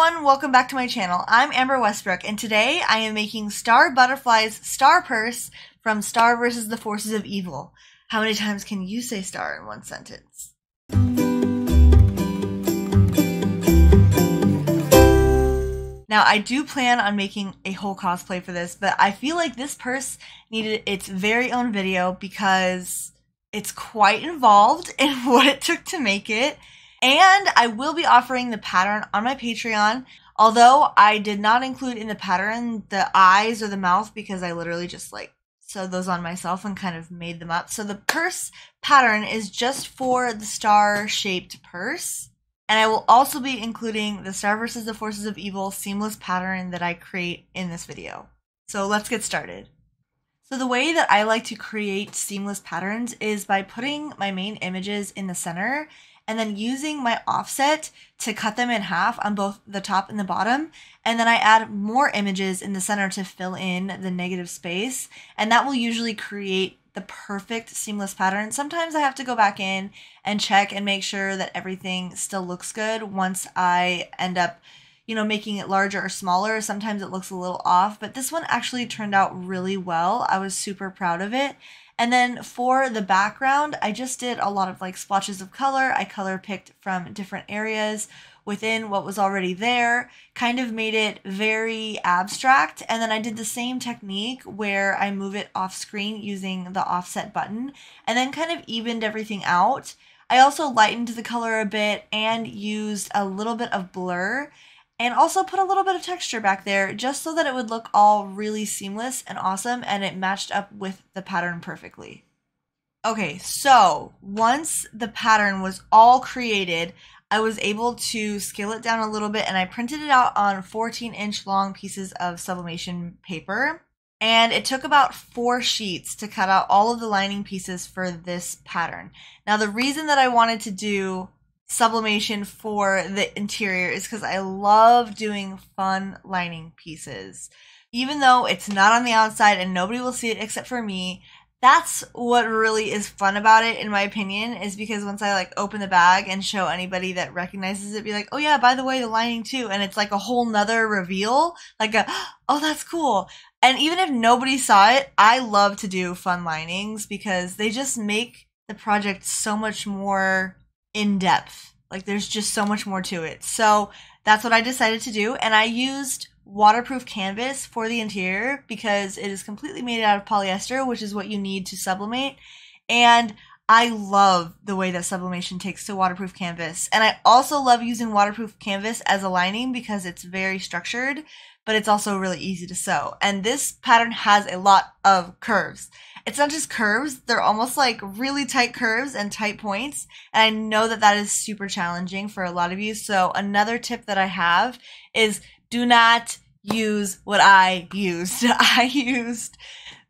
everyone, welcome back to my channel. I'm Amber Westbrook, and today I am making Star Butterfly's Star Purse from Star vs. The Forces of Evil. How many times can you say star in one sentence? Now, I do plan on making a whole cosplay for this, but I feel like this purse needed its very own video because it's quite involved in what it took to make it. And I will be offering the pattern on my Patreon, although I did not include in the pattern the eyes or the mouth because I literally just like sewed those on myself and kind of made them up. So the purse pattern is just for the star-shaped purse. And I will also be including the Star vs. The Forces of Evil seamless pattern that I create in this video. So let's get started. So the way that I like to create seamless patterns is by putting my main images in the center and then using my offset to cut them in half on both the top and the bottom. And then I add more images in the center to fill in the negative space. And that will usually create the perfect seamless pattern. Sometimes I have to go back in and check and make sure that everything still looks good once I end up, you know, making it larger or smaller. Sometimes it looks a little off, but this one actually turned out really well. I was super proud of it. And then for the background, I just did a lot of like splotches of color. I color picked from different areas within what was already there, kind of made it very abstract. And then I did the same technique where I move it off screen using the offset button and then kind of evened everything out. I also lightened the color a bit and used a little bit of blur and also put a little bit of texture back there just so that it would look all really seamless and awesome and it matched up with the pattern perfectly. Okay, so once the pattern was all created, I was able to scale it down a little bit and I printed it out on 14-inch long pieces of sublimation paper. And it took about 4 sheets to cut out all of the lining pieces for this pattern. Now the reason that I wanted to do sublimation for the interior is because I love doing fun lining pieces. Even though it's not on the outside and nobody will see it except for me, that's what really is fun about it, in my opinion, is because once I like open the bag and show anybody that recognizes it, be like, oh yeah, by the way, the lining too, and it's like a whole nother reveal, like a, oh, that's cool. And even if nobody saw it, I love to do fun linings because they just make the project so much more in-depth. Like there's just so much more to it. So that's what I decided to do, and I used waterproof canvas for the interior because it is completely made out of polyester, which is what you need to sublimate. And I love the way that sublimation takes to waterproof canvas. And I also love using waterproof canvas as a lining because it's very structured, but it's also really easy to sew. And this pattern has a lot of curves. It's not just curves, they're almost like really tight curves and tight points. And I know that that is super challenging for a lot of you. So another tip that I have is do not use what I used. I used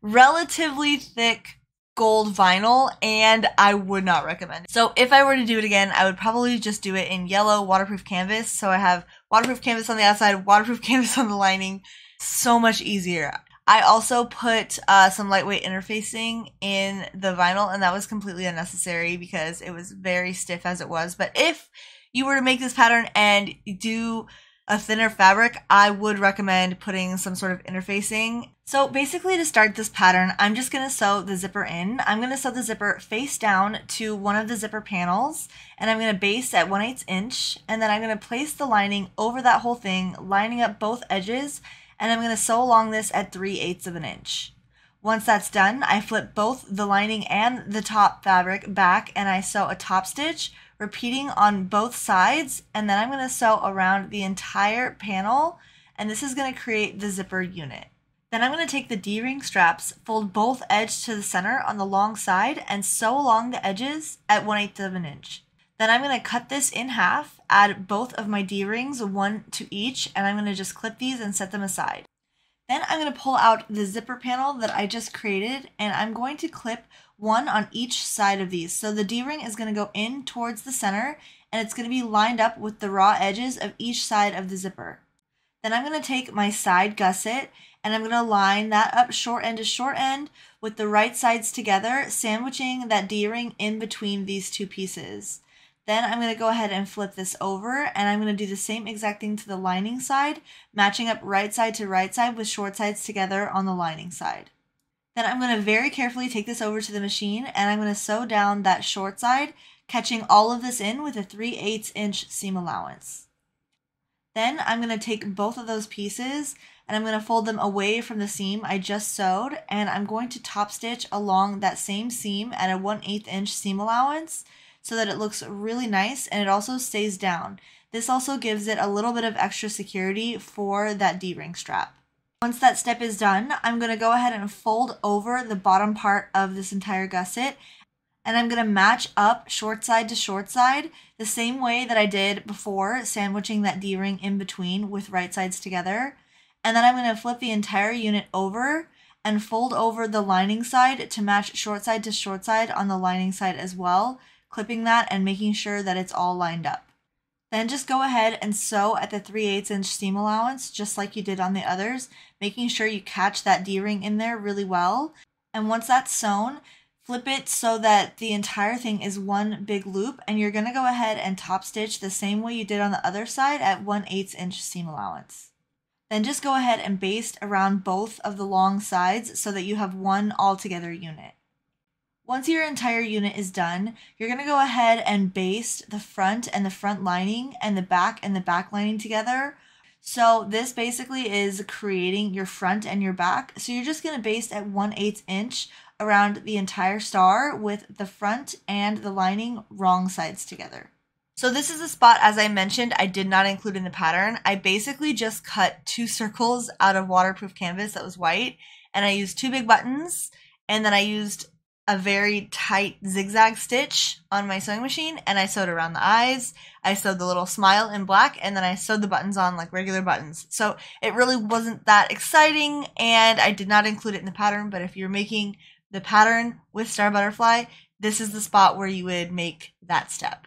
relatively thick gold vinyl and I would not recommend it. So if I were to do it again, I would probably just do it in yellow waterproof canvas. So I have waterproof canvas on the outside, waterproof canvas on the lining. So much easier. I also put some lightweight interfacing in the vinyl, and that was completely unnecessary because it was very stiff as it was. But if you were to make this pattern and do a thinner fabric, I would recommend putting some sort of interfacing. So basically, to start this pattern, I'm just gonna sew the zipper in. I'm gonna sew the zipper face down to one of the zipper panels, and I'm gonna baste at 1/8 inch, and then I'm gonna place the lining over that whole thing, lining up both edges, and I'm gonna sew along this at 3/8 of an inch. Once that's done, I flip both the lining and the top fabric back and I sew a top stitch, repeating on both sides, and then I'm gonna sew around the entire panel, and this is gonna create the zipper unit. Then I'm gonna take the D-ring straps, fold both edges to the center on the long side, and sew along the edges at 1/8 of an inch. Then I'm gonna cut this in half, add both of my D-rings, one to each, and I'm gonna just clip these and set them aside. Then I'm gonna pull out the zipper panel that I just created, and I'm going to clip one on each side of these. So the D-ring is gonna go in towards the center, and it's gonna be lined up with the raw edges of each side of the zipper. Then I'm gonna take my side gusset, and I'm gonna line that up short end to short end with the right sides together, sandwiching that D-ring in between these two pieces. Then I'm going to go ahead and flip this over, and I'm going to do the same exact thing to the lining side, matching up right side to right side with short sides together on the lining side. Then I'm going to very carefully take this over to the machine, and I'm going to sew down that short side, catching all of this in with a 3/8" seam allowance. Then I'm going to take both of those pieces and I'm going to fold them away from the seam I just sewed, and I'm going to top stitch along that same seam at a 1/8" seam allowance so that it looks really nice and it also stays down. This also gives it a little bit of extra security for that D-ring strap. Once that step is done, I'm going to go ahead and fold over the bottom part of this entire gusset, and I'm going to match up short side to short side the same way that I did before, sandwiching that D-ring in between with right sides together. And then I'm going to flip the entire unit over and fold over the lining side to match short side to short side on the lining side as well, clipping that and making sure that it's all lined up. Then just go ahead and sew at the 3/8" seam allowance just like you did on the others, making sure you catch that D-ring in there really well. And once that's sewn, flip it so that the entire thing is one big loop, and you're going to go ahead and top stitch the same way you did on the other side at 1/8" seam allowance. Then just go ahead and baste around both of the long sides so that you have one all-together unit. Once your entire unit is done, you're going to go ahead and baste the front and the front lining and the back lining together. So this basically is creating your front and your back. So you're just going to baste at 1/8" around the entire star with the front and the lining wrong sides together. So this is a spot, as I mentioned, I did not include in the pattern. I basically just cut 2 circles out of waterproof canvas that was white, and I used 2 big buttons, and then I used a very tight zigzag stitch on my sewing machine, and I sewed around the eyes, I sewed the little smile in black, and then I sewed the buttons on like regular buttons. So it really wasn't that exciting, and I did not include it in the pattern, but if you're making the pattern with Star Butterfly, this is the spot where you would make that step.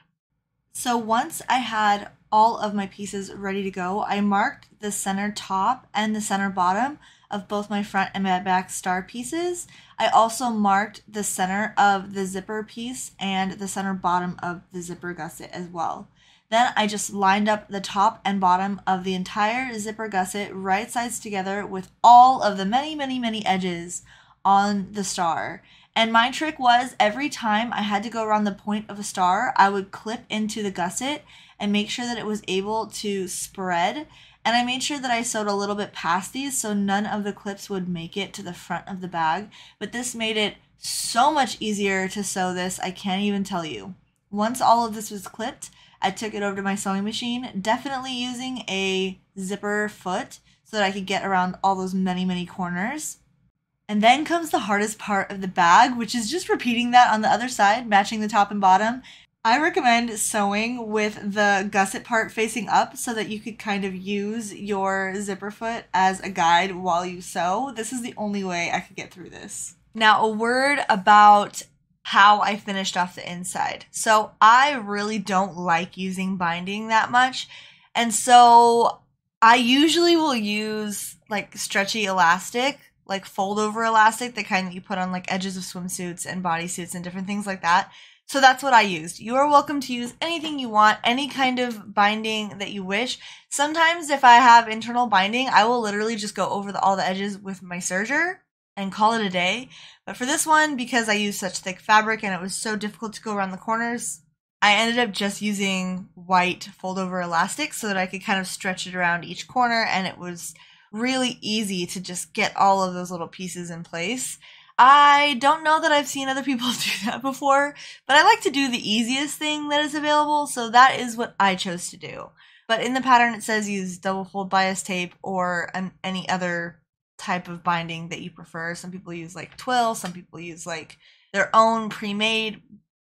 So once I had all of my pieces ready to go, I marked the center top and the center bottom of both my front and my back star pieces. I also marked the center of the zipper piece and the center bottom of the zipper gusset as well. Then I just lined up the top and bottom of the entire zipper gusset right sides together with all of the many edges on the star. And my trick was, every time I had to go around the point of a star, I would clip into the gusset and make sure that it was able to spread. And I made sure that I sewed a little bit past these so none of the clips would make it to the front of the bag, but this made it so much easier to sew this, I can't even tell you. Once all of this was clipped, I took it over to my sewing machine, definitely using a zipper foot so that I could get around all those many corners. And then comes the hardest part of the bag, which is just repeating that on the other side, matching the top and bottom. I recommend sewing with the gusset part facing up so that you could kind of use your zipper foot as a guide while you sew. This is the only way I could get through this. Now, a word about how I finished off the inside. So I really don't like using binding that much, and so I usually will use like stretchy elastic, like fold over elastic, the kind that you put on like edges of swimsuits and bodysuits and different things like that. So that's what I used. You are welcome to use anything you want, any kind of binding that you wish. Sometimes if I have internal binding, I will literally just go over all the edges with my serger and call it a day. But for this one, because I used such thick fabric and it was so difficult to go around the corners, I ended up just using white fold over elastic so that I could kind of stretch it around each corner, and it was really easy to just get all of those little pieces in place. I don't know that I've seen other people do that before, but I like to do the easiest thing that is available, so that is what I chose to do. But in the pattern it says use double fold bias tape or any other type of binding that you prefer. Some people use like twill, some people use like their own pre-made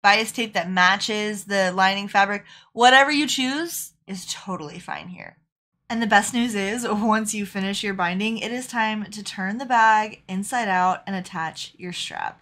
bias tape that matches the lining fabric. Whatever you choose is totally fine here. And the best news is, once you finish your binding, it is time to turn the bag inside out and attach your strap.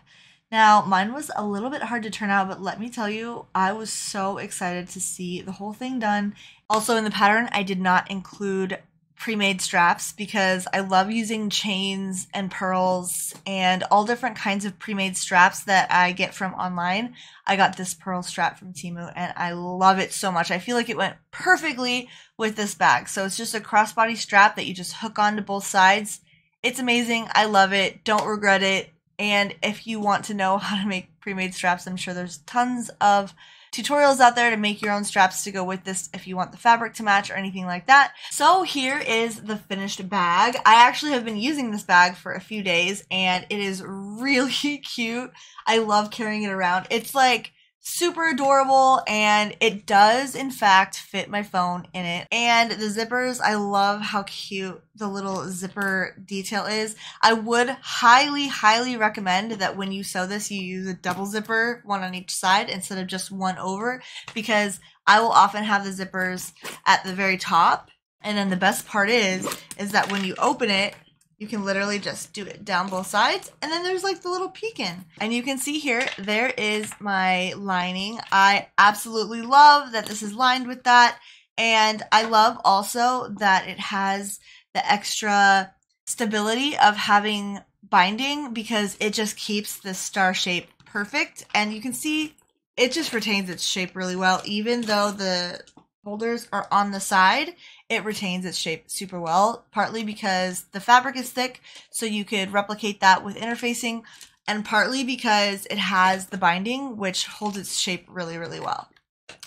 Now, mine was a little bit hard to turn out, but let me tell you, I was so excited to see the whole thing done. Also in the pattern, I did not include pre-made straps because I love using chains and pearls and all different kinds of pre-made straps that I get from online. I got this pearl strap from Temu and I love it so much. I feel like it went perfectly with this bag. So it's just a crossbody strap that you just hook onto both sides. It's amazing. I love it. Don't regret it. And if you want to know how to make pre-made straps, I'm sure there's tons of tutorials out there to make your own straps to go with this if you want the fabric to match or anything like that. So here is the finished bag. I actually have been using this bag for a few days and it is really cute. I love carrying it around. It's like super adorable and it does in fact fit my phone in it. And the zippers, I love how cute the little zipper detail is. I would highly recommend that when you sew this you use a double zipper, one on each side instead of just one over, because I will often have the zippers at the very top. And then the best part is that when you open it, you can literally just do it down both sides. And then there's like the little peekin. And you can see here, there is my lining. I absolutely love that this is lined with that. And I love also that it has the extra stability of having binding because it just keeps the star shape perfect. And you can see it just retains its shape really well. Even though the holders are on the side, it retains its shape super well, partly because the fabric is thick, so you could replicate that with interfacing, and partly because it has the binding, which holds its shape really well.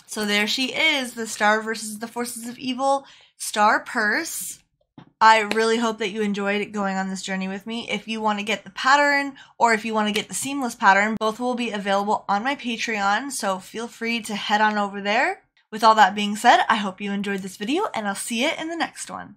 So there she is, the Star vs. The Forces of Evil Star Purse. I really hope that you enjoyed going on this journey with me. If you want to get the pattern or if you want to get the seamless pattern, both will be available on my Patreon, so feel free to head on over there. With all that being said, I hope you enjoyed this video and I'll see you in the next one.